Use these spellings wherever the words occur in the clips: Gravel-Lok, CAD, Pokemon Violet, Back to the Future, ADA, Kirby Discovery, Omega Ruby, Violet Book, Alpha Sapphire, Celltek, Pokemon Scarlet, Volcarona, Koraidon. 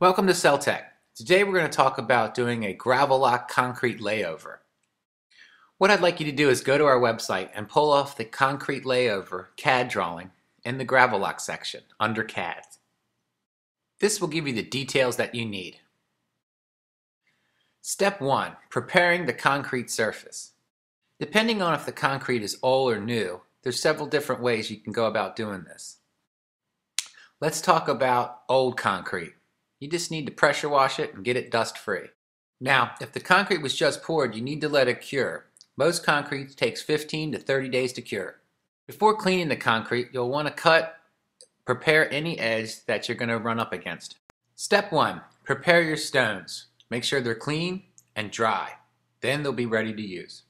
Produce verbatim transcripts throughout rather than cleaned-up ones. Welcome to Celltek. Today we're going to talk about doing a Gravel-Lok concrete layover. What I'd like you to do is go to our website and pull off the concrete layover C A D drawing in the Gravel-Lok section under C A D. This will give you the details that you need. Step one, preparing the concrete surface. Depending on if the concrete is old or new, there's several different ways you can go about doing this. Let's talk about old concrete. You just need to pressure wash it and get it dust free. Now, if the concrete was just poured, you need to let it cure. Most concrete takes fifteen to thirty days to cure. Before cleaning the concrete, you'll want to cut, prepare any edge that you're going to run up against. Step one, prepare your stones. Make sure they're clean and dry. Then they'll be ready to use.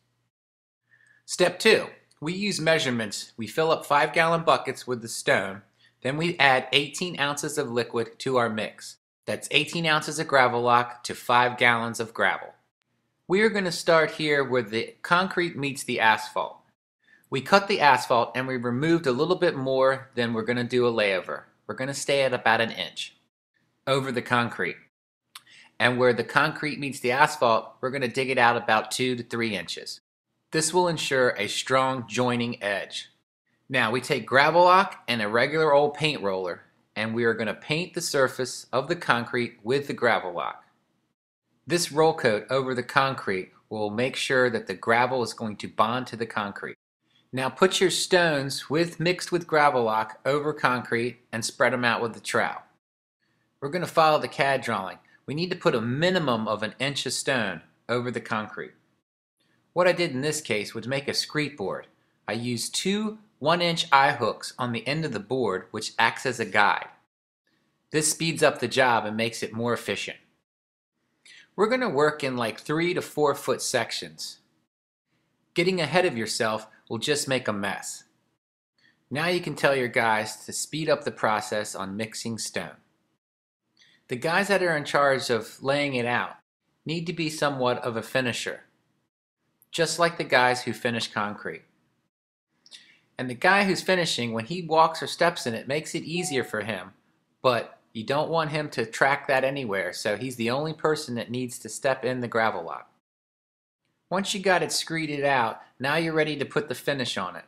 Step two, we use measurements. We fill up five gallon buckets with the stone. Then we add eighteen ounces of liquid to our mix. That's eighteen ounces of Gravel-Lok to five gallons of gravel. We are going to start here where the concrete meets the asphalt. We cut the asphalt and we removed a little bit more than we're going to do a layover. We're going to stay at about an inch over the concrete. And where the concrete meets the asphalt, we're going to dig it out about two to three inches. This will ensure a strong joining edge. Now we take Gravel-Lok and a regular old paint roller, and we are going to paint the surface of the concrete with the Gravel-Lok. This roll coat over the concrete will make sure that the gravel is going to bond to the concrete. Now put your stones with mixed with Gravel-Lok over concrete and spread them out with the trowel. We're going to follow the C A D drawing. We need to put a minimum of an inch of stone over the concrete. What I did in this case was make a screed board. I used two one inch eye hooks on the end of the board, which acts as a guide. This speeds up the job and makes it more efficient. We're going to work in like three to four foot sections. Getting ahead of yourself will just make a mess. Now you can tell your guys to speed up the process on mixing stone. The guys that are in charge of laying it out need to be somewhat of a finisher, just like the guys who finish concrete. And the guy who's finishing, when he walks or steps in it, makes it easier for him, but you don't want him to track that anywhere, so he's the only person that needs to step in the Gravel-Lok. Once you got it screeded out, now you're ready to put the finish on it.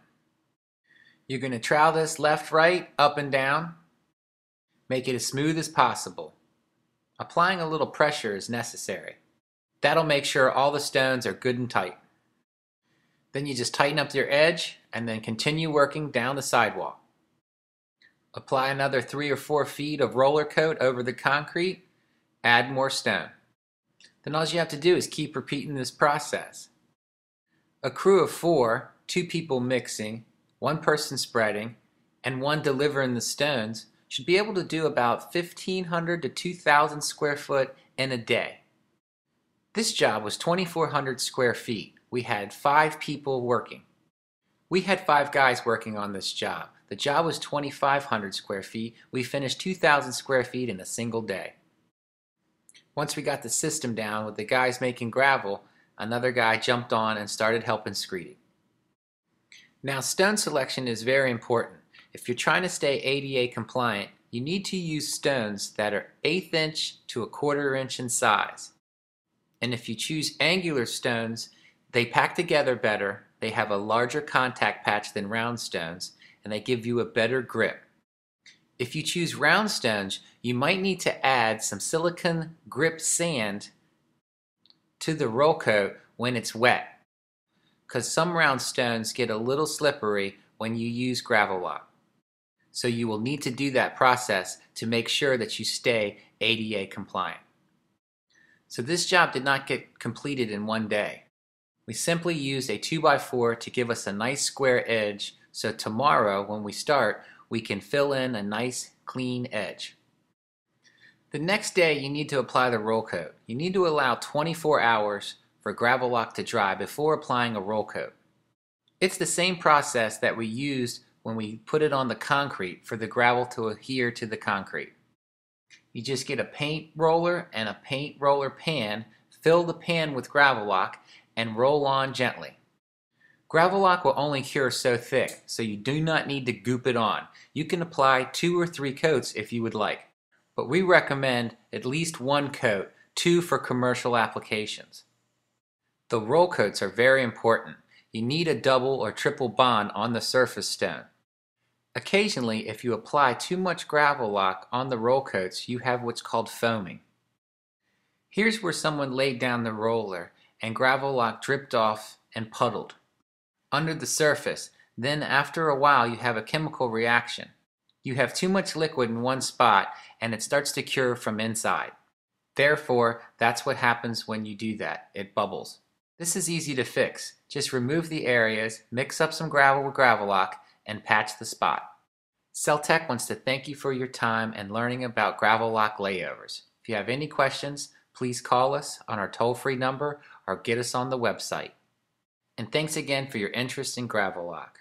You're going to trowel this left, right, up and down. Make it as smooth as possible. Applying a little pressure is necessary. That'll make sure all the stones are good and tight. Then you just tighten up your edge and then continue working down the sidewalk. Apply another three or four feet of roller coat over the concrete, add more stone. Then all you have to do is keep repeating this process. A crew of four, two people mixing, one person spreading, and one delivering the stones should be able to do about fifteen hundred to two thousand square foot in a day. This job was twenty-four hundred square feet. We had five people working. We had five guys working on this job. The job was twenty-five hundred square feet. We finished two thousand square feet in a single day. Once we got the system down with the guys making gravel, another guy jumped on and started helping screeding. Now, stone selection is very important. If you're trying to stay A D A compliant, you need to use stones that are eighth inch to a quarter inch in size. And if you choose angular stones, they pack together better, they have a larger contact patch than round stones, and they give you a better grip. If you choose round stones, you might need to add some silicone grip sand to the roll coat when it's wet, because some round stones get a little slippery when you use Gravel-Lok. So you will need to do that process to make sure that you stay A D A compliant. So this job did not get completed in one day. We simply used a two by four to give us a nice square edge, so tomorrow when we start we can fill in a nice clean edge. The next day you need to apply the roll coat. You need to allow twenty-four hours for Gravel-Lok to dry before applying a roll coat. It's the same process that we used when we put it on the concrete for the gravel to adhere to the concrete. You just get a paint roller and a paint roller pan, fill the pan with Gravel-Lok, and roll on gently. Gravel-Lok will only cure so thick, so you do not need to goop it on. You can apply two or three coats if you would like, but we recommend at least one coat, two for commercial applications. The roll coats are very important. You need a double or triple bond on the surface stone. Occasionally, if you apply too much Gravel-Lok on the roll coats, you have what's called foaming. Here's where someone laid down the roller and Gravel-Lok dripped off and puddled under the surface. Then after a while you have a chemical reaction. You have too much liquid in one spot and it starts to cure from inside. Therefore, that's what happens when you do that. It bubbles. This is easy to fix. Just remove the areas, mix up some gravel with Gravel-Lok, and patch the spot. Celltek wants to thank you for your time and learning about Gravel-Lok layovers. If you have any questions, please call us on our toll-free number or get us on the website. And thanks again for your interest in Gravel-Lok.